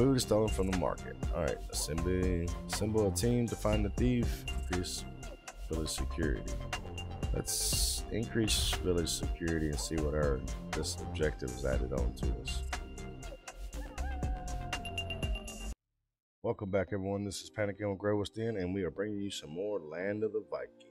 Food stolen from the market. Alright, assemble a team to find the thief. Increase village security. Let's increase village security and see what our this objective is added on to us. Welcome back, everyone. This is Panickn GWD, and we are bringing you some more Land of the Vikings.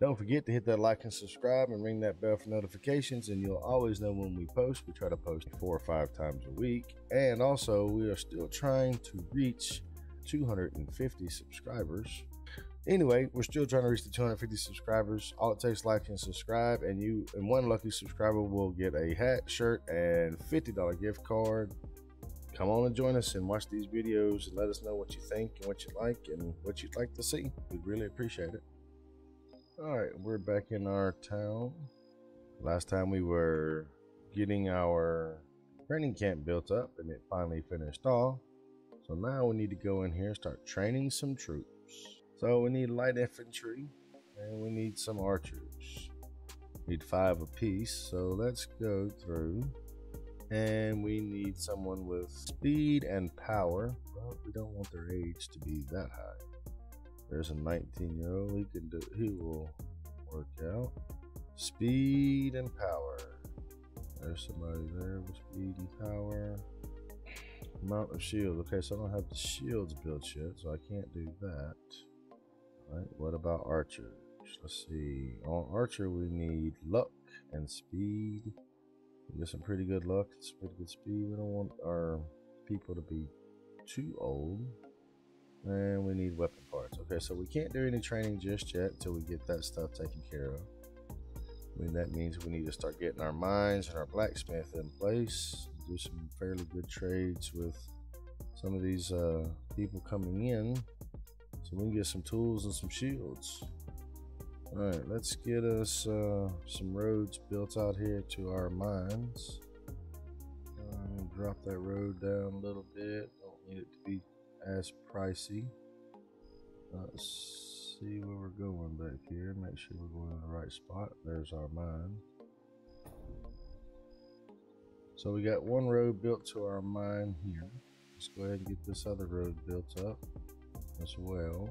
Don't forget to hit that like and subscribe and ring that bell for notifications, and you'll always know when we post. We try to post 4 or 5 times a week, and also we are still trying to reach 250 subscribers. Anyway, we're still trying to reach the 250 subscribers. All it takes is like and subscribe, and one lucky subscriber will get a hat, shirt, and $50 gift card. Come on and join us and watch these videos and let us know what you think and what you like and what you'd like to see. We'd really appreciate it. All right, we're back in our town. Last time we were getting our training camp built up, and it finally finished off. So now we need to go in here and start training some troops. So we need light infantry, and we need some archers. We need 5 apiece, so let's go through. And we need someone with speed and power, but we don't want their age to be that high. There's a 19-year-old he will work out. Speed and power. There's somebody there with speed and power. Amount of shield. Okay, so I don't have the shields built yet, so I can't do that. All right, what about archers? Let's see. On archer, we need luck and speed. We get some pretty good luck, some pretty good speed. We don't want our people to be too old. And we need weapon parts. Okay, so we can't do any training just yet until we get that stuff taken care of. I mean, that means we need to start getting our mines and our blacksmith in place. Do some fairly good trades with some of these people coming in, so we can get some tools and some shields. All right, let's get us some roads built out here to our mines. Drop that road down a little bit. Don't need it to be as pricey. Let's see where we're going back here. Make sure we're going to the right spot. There's our mine. So we got one road built to our mine here. Let's go ahead and get this other road built up as well.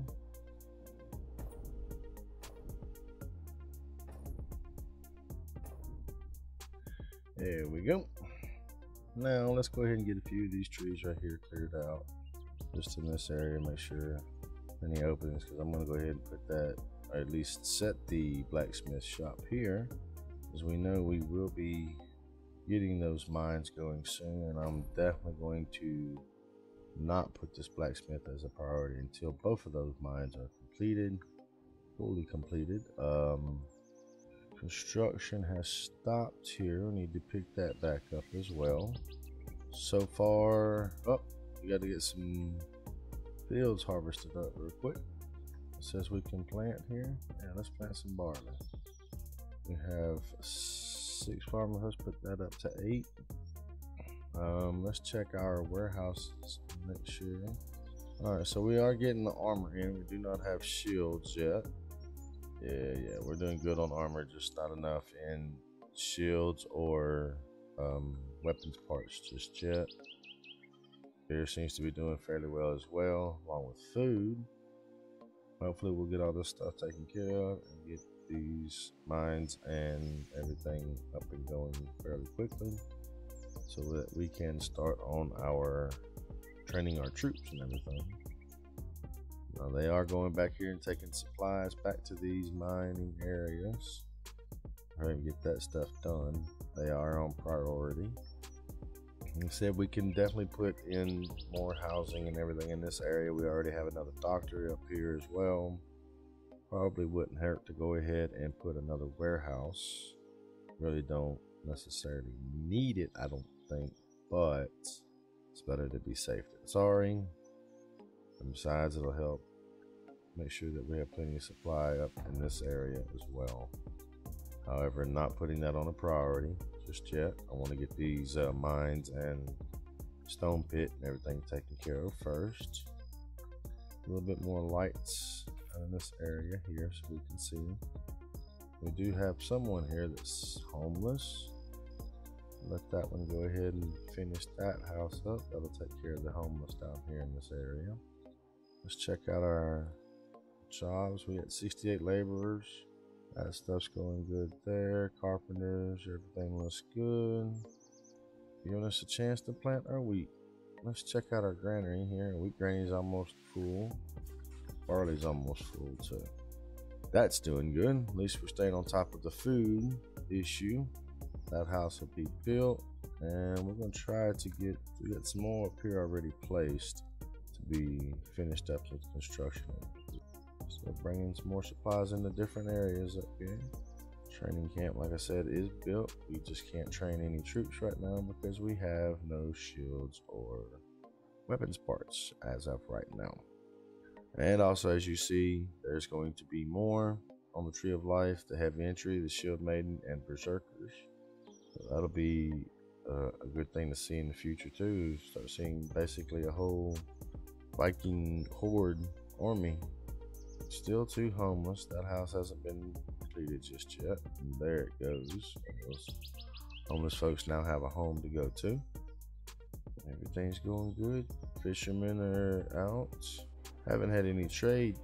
There we go. Now let's go ahead and get a few of these trees right here cleared out. Just in this area, make sure any openings, because I'm going to go ahead and put that, or at least set the blacksmith shop here, as we know we will be getting those mines going soon, and I'm definitely going to not put this blacksmith as a priority until both of those mines are completed, fully completed. Construction has stopped here. We need to pick that back up as well. So far, we got to get some fields harvested up real quick. It says we can plant here. Yeah, let's plant some barley. We have 6 farmers. Let's put that up to 8. Let's check our warehouses and make sure. All right, so we are getting the armor in. We do not have shields yet. Yeah, we're doing good on armor, just not enough in shields or weapons parts just yet. Beer seems to be doing fairly well as well, along with food. Hopefully we'll get all this stuff taken care of and get these mines and everything up and going fairly quickly, so that we can start on our training our troops and everything. Now they are going back here and taking supplies back to these mining areas. All right, get that stuff done. They are on priority. He said we can definitely put in more housing and everything in this area. We already have another doctor up here as well. Probably wouldn't hurt to go ahead and put another warehouse. Really don't necessarily need it, I don't think, but it's better to be safe than sorry. And besides, it'll help make sure that we have plenty of supply up in this area as well. However, not putting that on a priority just yet. I want to get these mines and stone pit and everything taken care of first. A little bit more lights in this area here so we can see. We do have someone here that's homeless. let that one go ahead and finish that house up. That'll take care of the homeless down here in this area. Let's check out our jobs. We got 68 laborers. That stuff's going good there. Carpenters, everything looks good. Giving us a chance to plant our wheat. Let's check out our granary here. Wheat grainary's almost full. Barley's almost full too. That's doing good. At least we're staying on top of the food issue. That house will be built, and we're gonna try to get, we got some more up here already placed to be finished up with construction. So bringing some more supplies into different areas up here. Training camp, like I said, is built. We just can't train any troops right now because we have no shields or weapons parts as of right now. And also, as you see, there's going to be more on the Tree of Life, the Heavy Entry, the Shield Maiden, and Berserkers. So that'll be a good thing to see in the future too. Start seeing basically a whole Viking horde army. Still too homeless. That house hasn't been completed just yet. And there it goes. Those homeless folks now have a home to go to. Everything's going good. Fishermen are out. Haven't had any trade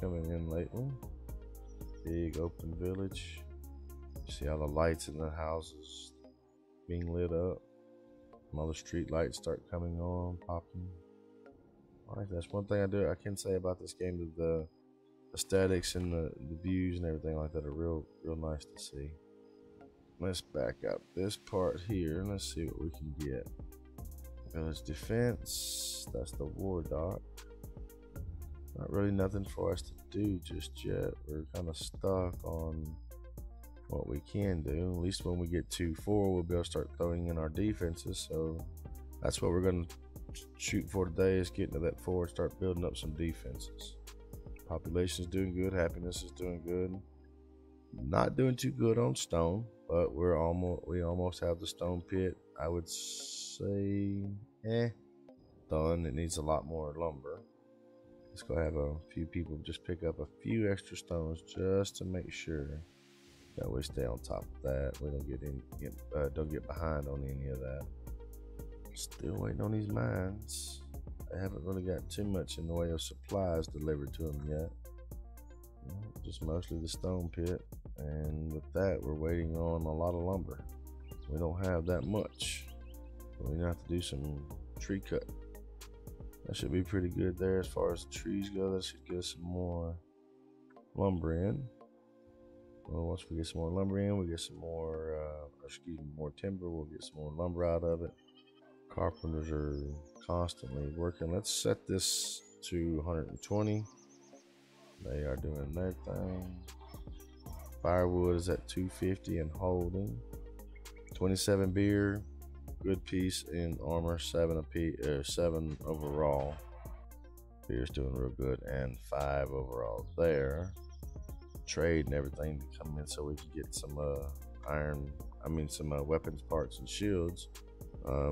coming in lately. Big open village. You see all the lights in the houses being lit up. All the street lights start coming on, popping. All right, that's one thing I can say about this game, that the aesthetics and the views and everything like that are real nice to see. Let's back up this part here and let's see what we can get. Village defense. That's the war dock. Not really nothing for us to do just yet. We're kind of stuck on what we can do. At least when we get 2-4, we'll be able to start throwing in our defenses. So that's what we're going to shoot for today, is getting to that 4 and start building up some defenses. Population's doing good. Happiness is doing good. Not doing too good on stone, but we almost have the stone pit. I would say, done. It needs a lot more lumber. Let's go have a few people just pick up a few extra stones just to make sure that we stay on top of that. We don't get behind on any of that. Still waiting on these mines. They haven't really got too much in the way of supplies delivered to them yet. Just mostly the stone pit, and with that, we're waiting on a lot of lumber. We don't have that much. We're gonna have to do some tree cut. That should be pretty good there as far as the trees go. That should get some more lumber in. Well, once we get some more lumber in, we get some more, more timber. We'll get some more lumber out of it. Carpenters are constantly working. Let's set this to 120. They are doing their thing. Firewood is at 250 and holding. 27 beer. Good piece in armor, 7 overall. Beer's doing real good, and 5 overall there. Trade and everything to come in so we can get some weapons parts and shields.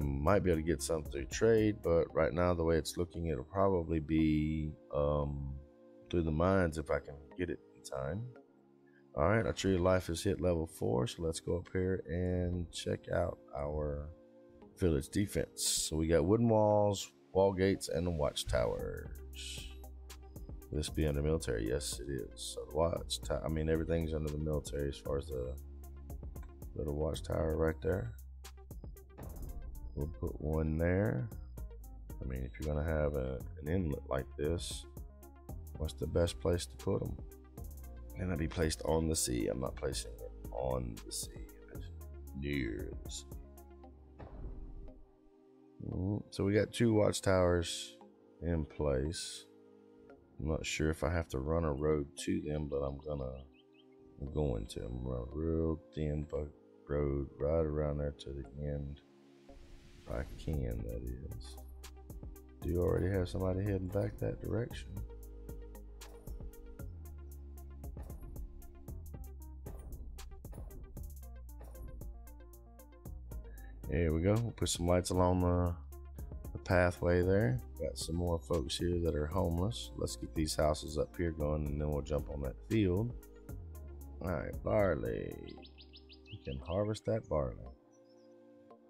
Might be able to get some through trade, but right now the way it's looking, it'll probably be through the mines if I can get it in time. All right, our Tree of Life has hit level 4, so let's go up here and check out our village defense. So we got wooden walls, wall gates, and watchtowers. Will this be under military? Yes, it is. So the watchtower, everything's under the military as far as the little watchtower right there. We'll put one there. If you're gonna have an inlet like this, what's the best place to put them? Can I be placed on the sea? I'm not placing it on the sea. It's near the sea. So we got 2 watchtowers in place. I'm not sure if I have to run a road to them, but I'm going to run a real thin road right around there to the end. If I can, that is. Do you already have somebody heading back that direction? There we go. We'll put some lights along the pathway there. Got some more folks here that are homeless. Let's get these houses up here going, and then we'll jump on that field. All right, barley. You can harvest that barley.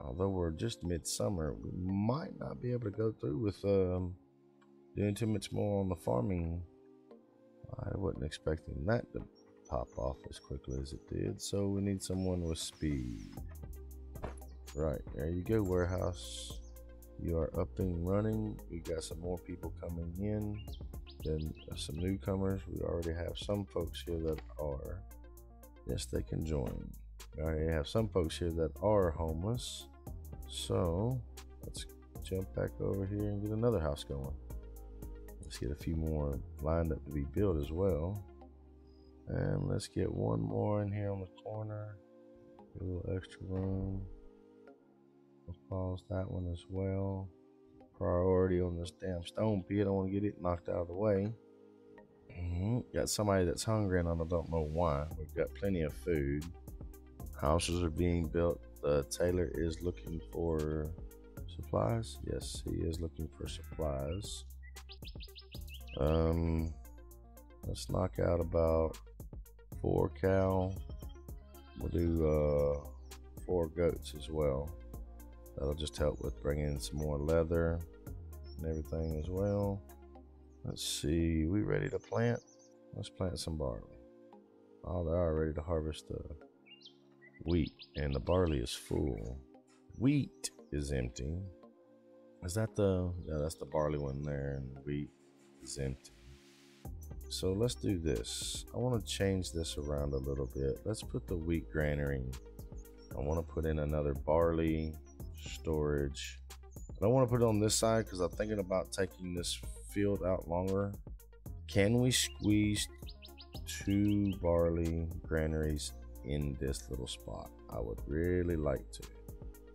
although we're just midsummer, we might not be able to go through with doing too much more on the farming. I wasn't expecting that to pop off as quickly as it did, so we need someone with speed. Right, there you go, warehouse. You are up and running. We got some more people coming in, then some newcomers. We already have some folks here that are, yes, they can join. We already have some folks here that are homeless, so let's jump back over here and get another house going. Let's get a few more lined up to be built as well, and let's get one more in here on the corner. Get a little extra room. We'll pause that one as well. Priority on this damn stone pit. I don't want to get it knocked out of the way. Got somebody that's hungry, and I don't know why. We've got plenty of food. Houses are being built. The tailor is looking for supplies. Yes, he is looking for supplies. Let's knock out about 4 cow. We'll do 4 goats as well. That'll just help with bringing in some more leather and everything as well. Let's see, we ready to plant? Let's plant some barley. Oh, they are ready to harvest the wheat, and the barley is full. Wheat is empty. Is that the, yeah, that's the barley one there, and wheat is empty. So let's do this. I want to change this around a little bit. Let's put the wheat granary. I want to put in another barley storage. I don't want to put it on this side because I'm thinking about taking this field out longer. Can we squeeze 2 barley granaries in this little spot? I would really like to,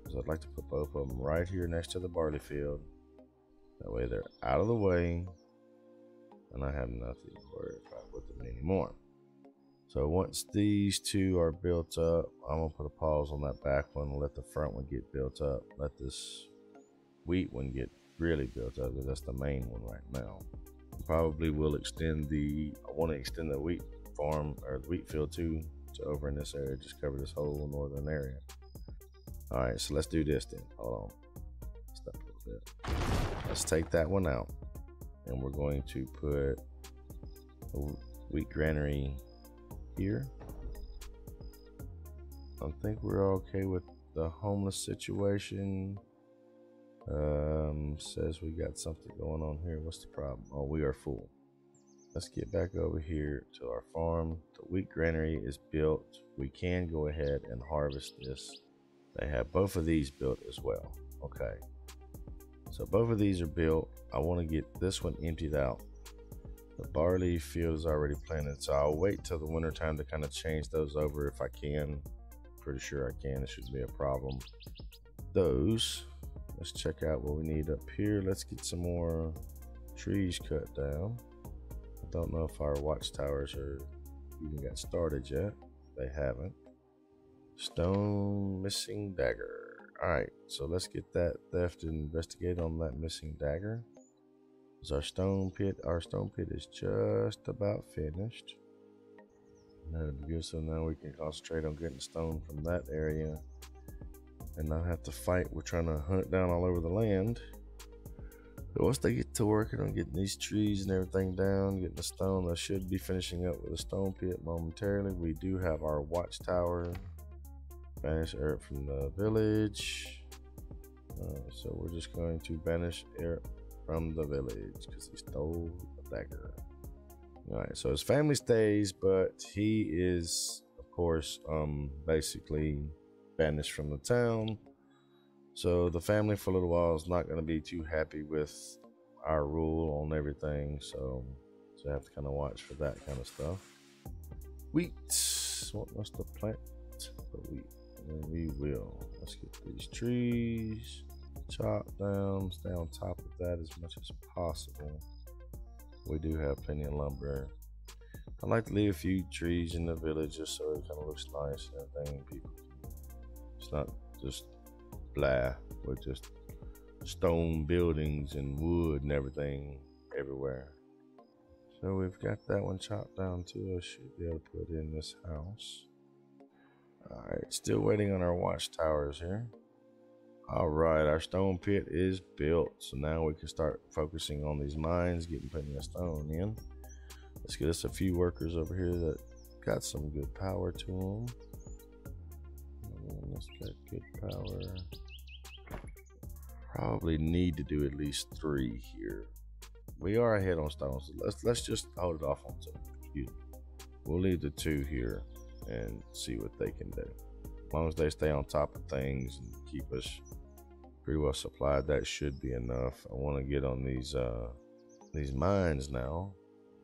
because I'd like to put both of them right here next to the barley field. That way they're out of the way and I have nothing to worry about with them anymore. So once these two are built up, I'm gonna put a pause on that back one and let the front one get built up. Let this wheat one get really built up, because that's the main one right now. Probably will extend the, I want to extend the wheat farm or the wheat field too, to over in this area, just cover this whole northern area. All right, so let's do this then. Hold on, stop a little bit. Let's take that one out, and we're going to put a wheat granary here. I think we're okay with the homeless situation. Says we got something going on here. What's the problem? Oh, we are full. Let's get back over here to our farm. The wheat granary is built. We can go ahead and harvest this. They have both of these built as well. Okay, so both of these are built. I want to get this one emptied out. The barley field is already planted, so I'll wait till the winter time to kind of change those over if I can. Pretty sure I can. It shouldn't be a problem. Those, let's check out what we need up here. Let's get some more trees cut down. I don't know if our watchtowers are even got started yet. They haven't. Stone missing dagger. All right, so let's get that theft and investigate on that missing dagger. Is our stone pit? Our stone pit is just about finished. That'll be good. So now we can concentrate on getting stone from that area and not have to fight. We're trying to hunt down all over the land. But once they get to working on getting these trees and everything down, getting the stone, I should be finishing up with a stone pit momentarily. We do have our watchtower. Banish Eric from the village. So we're just going to banish Eric from the village because he stole the dagger. All right, so his family stays, but he is, of course, basically banished from the town. So the family for a little while is not going to be too happy with our rule on everything. So I have to kind of watch for that kind of stuff. Wheat. Want us to plant the wheat? And we will. Let's get these trees chopped down. Stay on top of that as much as possible. We do have plenty of lumber. I like to leave a few trees in the village just so it kind of looks nice and everything. People, it's not just blah, but just stone buildings and wood and everything everywhere. So we've got that one chopped down too. I should be able to put in this house. All right, still waiting on our watchtowers here. All right, our stone pit is built, so now we can start focusing on these mines, getting plenty of stone in. Let's get us a few workers over here that got some good power to them. Let's get good power. Probably need to do at least 3 here. We are ahead on stone, so let's just hold it off on 2. We'll leave the 2 here and see what they can do. As long as they stay on top of things and keep us pretty well supplied, that should be enough. I want to get on these mines now.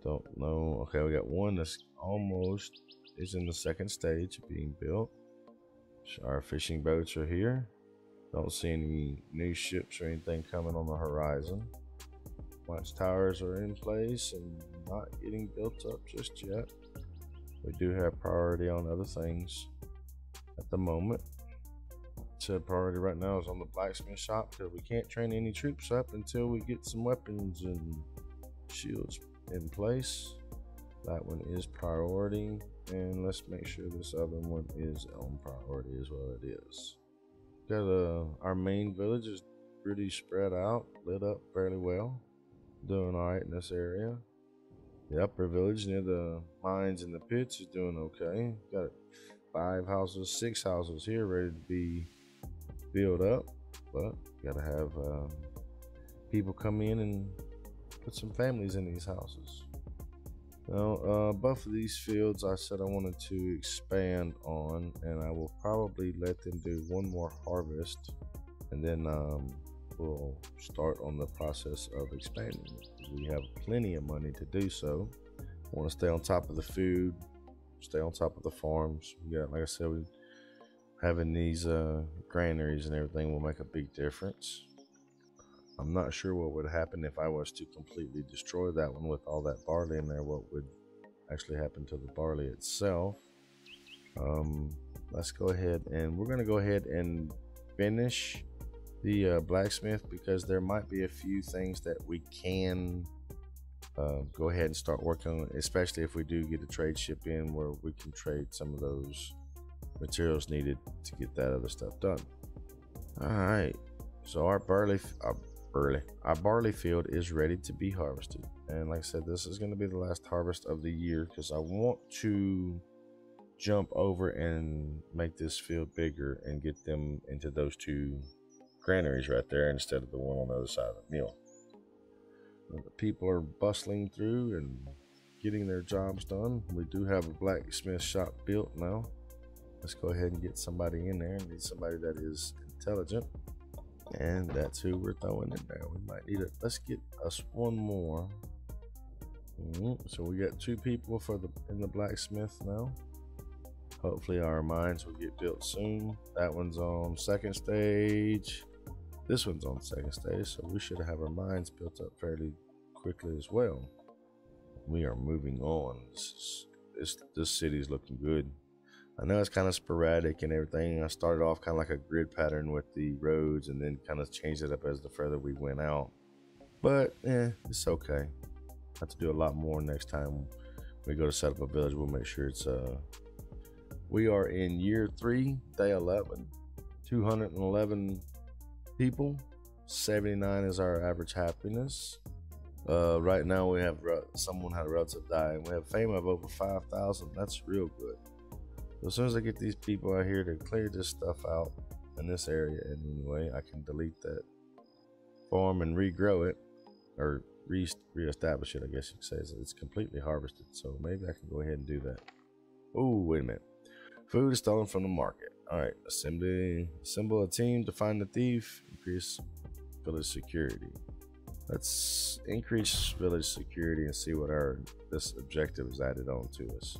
Don't know. Okay, we got one that's almost is in the second stage of being built. So our fishing boats are here. Don't see any new ships or anything coming on the horizon. Watchtowers are in place and not getting built up just yet. We do have priority on other things at the moment. Said priority right now is on the blacksmith shop because we can't train any troops up until we get some weapons and shields in place. That one is priority, and let's make sure this other one is on priority as well. It is. Got our main village is pretty spread out, lit up fairly well. Doing all right in this area. The upper village near the mines and the pits is doing okay. Got 6 houses here ready to be built up, but gotta have people come in and put some families in these houses. Now, both of these fields I said I wanted to expand on, and I will probably let them do one more harvest, and then we'll start on the process of expanding. We have plenty of money to do so. I want to stay on top of the food, stay on top of the farms. Yeah, like I said, we having these granaries and everything will make a big difference. I'm not sure what would happen if I was to completely destroy that one with all that barley in there, what would actually happen to the barley itself. Let's go ahead and we're gonna go ahead and finish the blacksmith, because there might be a few things that we can go ahead and start working on, especially if we do get a trade ship in where we can trade some of those materials needed to get that other stuff done. All right, so our barley field is ready to be harvested, and like I said, this is going to be the last harvest of the year because I want to jump over and make this field bigger and get them into those 2 granaries right there instead of the one on the other side of the mill. The people are bustling through and getting their jobs done. We do have a blacksmith shop built now. Let's go ahead and get somebody in there. We need somebody that is intelligent, and that's who we're throwing in there. We might need it. Let's get us one more. So we got 2 people for in the blacksmith now. Hopefully our mines will get built soon. That one's on second stage. This one's on second stage, so we should have our mines built up fairly quickly as well. We are moving on. This city's looking good. I know it's kind of sporadic and everything. I started off kind of like a grid pattern with the roads and then kind of changed it up as the further we went out. But it's okay. I have to do a lot more next time we go to set up a village. We'll make sure it's we are in year 3, day 11, 211 people. 79 is our average happiness. Right now we have someone had a relative die, and we have fame of over 5,000. That's real good. So as soon as I get these people out here to clear this stuff out in this area, and anyway, I can delete that farm and regrow it, or reestablish it, I guess you could say. It's completely harvested, so maybe I can go ahead and do that. Oh, wait a minute. Food is stolen from the market. All right, assemble a team to find the thief, increase village security. Let's increase village security and see what this objective is added on to us.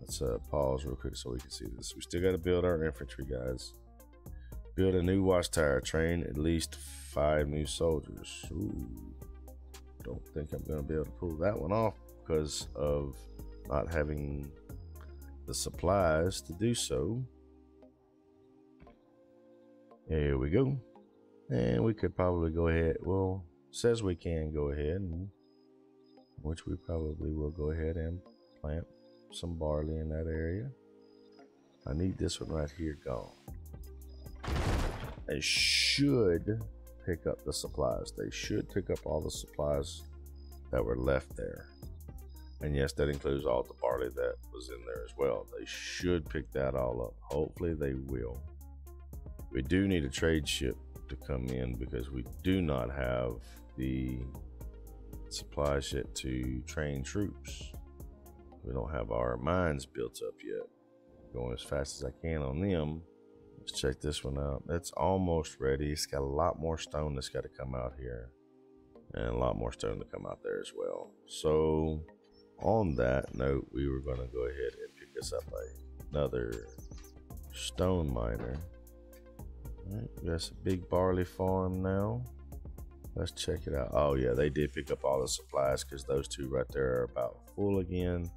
Let's pause real quick so we can see this. We still got to build our infantry, guys. Build a new watchtower, train at least 5 new soldiers. Ooh, don't think I'm going to be able to pull that one off because of not having the supplies to do so. There we go. And we could probably go ahead, well, says we can go ahead, and which we probably will go ahead and plant some barley in that area. I need this one right here gone. They should pick up the supplies. They should pick up all the supplies that were left there. And yes, that includes all the barley that was in there as well. They should pick that all up. Hopefully they will. We do need a trade ship to come in because we do not have the supply ship to train troops. We don't have our mines built up yet. I'm going as fast as I can on them. Let's check this one out. That's almost ready. It's got a lot more stone that's got to come out here, and a lot more stone to come out there as well. So on that note, we were going to go ahead and pick us up another stone miner. All right, that's a big barley farm now. Let's check it out. Oh yeah, they did pick up all the supplies because those two right there are about full again.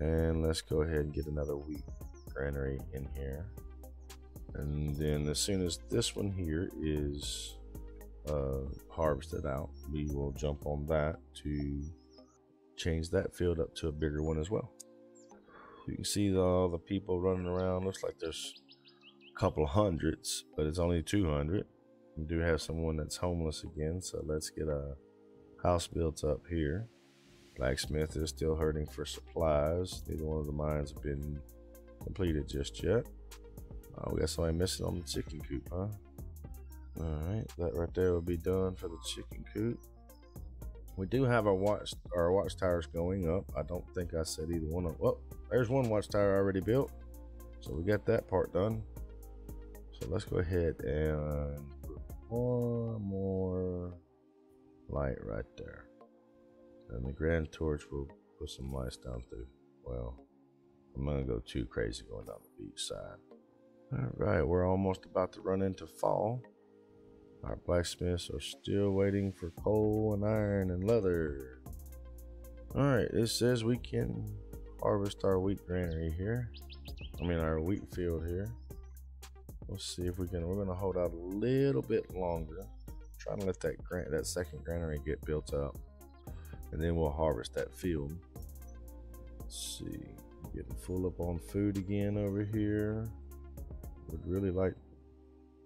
And let's go ahead and get another wheat granary in here. And then as soon as this one here is harvested out, we will jump on that to change that field up to a bigger one as well. You can see all the people running around. Looks like there's a couple hundreds, but it's only 200. We do have someone that's homeless again, so let's get a house built up here. Blacksmith is still hurting for supplies. Neither one of the mines have been completed just yet. Oh, we got somebody missing on the chicken coop, huh? Alright, that right there will be done for the chicken coop. We do have our watchtowers going up. I don't think I said either one of them. Oh, there's one watchtower already built. So we got that part done. So let's go ahead and put one more light right there. And the grand torch will put some lights down through. Well, I'm not gonna go too crazy going down the beach side. All right, we're almost about to run into fall. Our blacksmiths are still waiting for coal and iron and leather. All right, it says we can harvest our wheat granary here. I mean our wheat field here. Let's see if we can. We're gonna hold out a little bit longer. I'm trying to let that second granary get built up, and then we'll harvest that field. Let's see, getting full up on food again over here. Would really like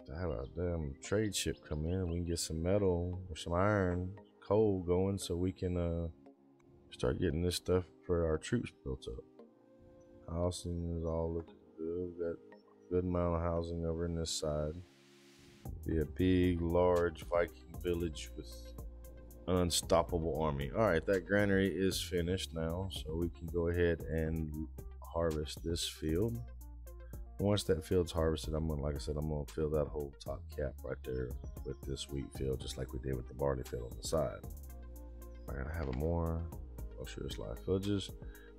to have a damn trade ship come in and we can get some metal or some iron, coal going so we can start getting this stuff for our troops built up. Housing is all looking good. We've got a good amount of housing over in this side. It'll be a big, large Viking village with an unstoppable army. All right, that granary is finished now, so we can go ahead and harvest this field. Once that field's harvested, I'm gonna, like I said, I'm gonna fill that whole top cap right there with this wheat field, just like we did with the barley field on the side. I'm gonna have more luxurious live villages.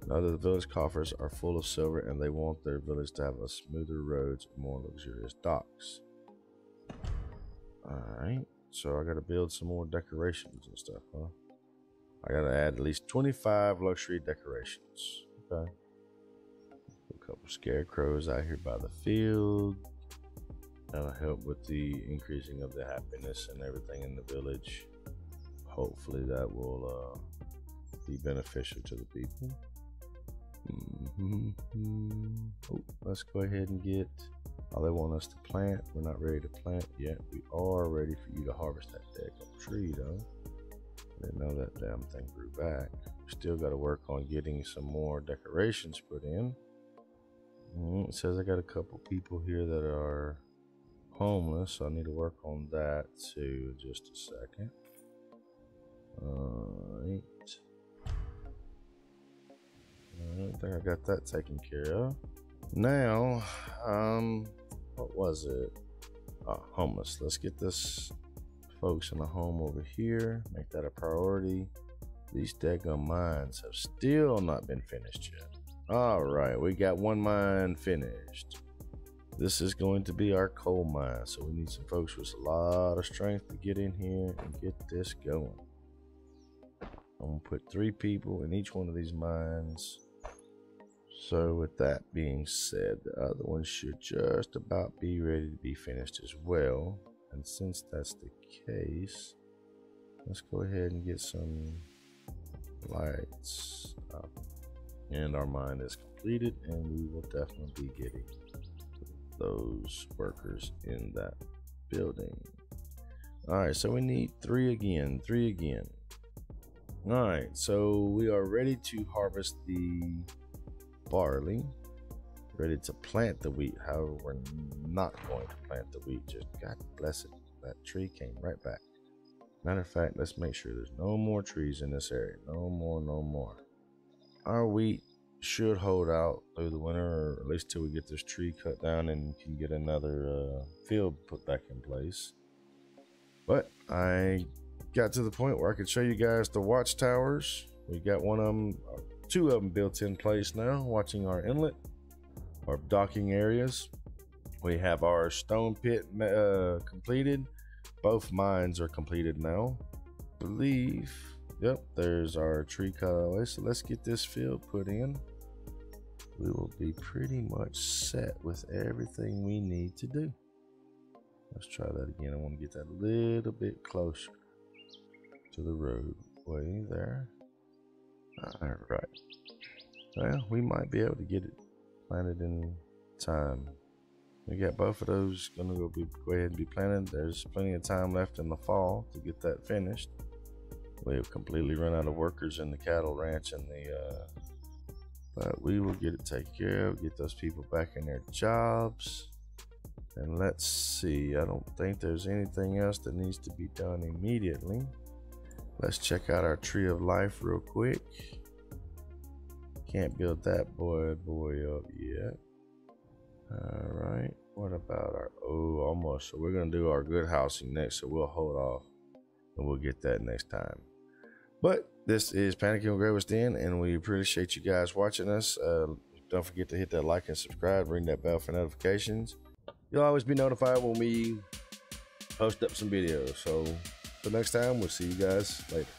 Now that the village coffers are full of silver, and they want their village to have a smoother roads, more luxurious docks. All right, so I gotta build some more decorations and stuff, huh? I gotta add at least 25 luxury decorations. Okay. Couple scarecrows out here by the field. That'll help with the increasing of the happiness and everything in the village. Hopefully that will be beneficial to the people. Oh, let's go ahead and get all they want us to plant. We're not ready to plant yet. We are ready for you to harvest that daggone tree though. I didn't know that damn thing grew back. Still got to work on getting some more decorations put in. It says I got a couple people here that are homeless, so I need to work on that too. Just a second. All right, I think I got that taken care of. Now, what was it? Oh, homeless. Let's get this folks in a home over here. Make that a priority. These daggum mines have still not been finished yet. All right, we got one mine finished. This is going to be our coal mine, so we need some folks with a lot of strength to get in here and get this going. I'm gonna put 3 people in each one of these mines. So with that being said, the other one should just about be ready to be finished as well. And since that's the case, let's go ahead and get some lights up. And our mine is completed, and we will definitely be getting those workers in that building. Alright, so we need three again. Alright, so we are ready to harvest the barley. Ready to plant the wheat. However, we're not going to plant the wheat. Just God bless it. That tree came right back. Matter of fact, let's make sure there's no more trees in this area. No more. Our wheat should hold out through the winter, or at least till we get this tree cut down and can get another field put back in place. But I got to the point where I could show you guys the watchtowers. We got one of them, two of them built in place now, watching our inlet, our docking areas. We have our stone pit completed. Both mines are completed now, I believe. Yep, there's our tree cut away. So let's get this field put in. We will be pretty much set with everything we need to do. Let's try that again. I want to get that a little bit closer to the roadway there. All right. Well, we might be able to get it planted in time. We got both of those gonna go ahead and be planted. There's plenty of time left in the fall to get that finished. We've completely run out of workers in the cattle ranch and the but we will get it taken care of, get those people back in their jobs. And let's see, I don't think there's anything else that needs to be done immediately. Let's check out our tree of life real quick. Can't build that boy up yet. All right, what about our, oh, almost. So we're gonna do our good housing next, so we'll hold off and we'll get that next time. But this is Panickn GWD, and we appreciate you guys watching us. Don't forget to hit that like and subscribe, ring that bell for notifications. You'll always be notified when we post up some videos. So till next time, we'll see you guys later.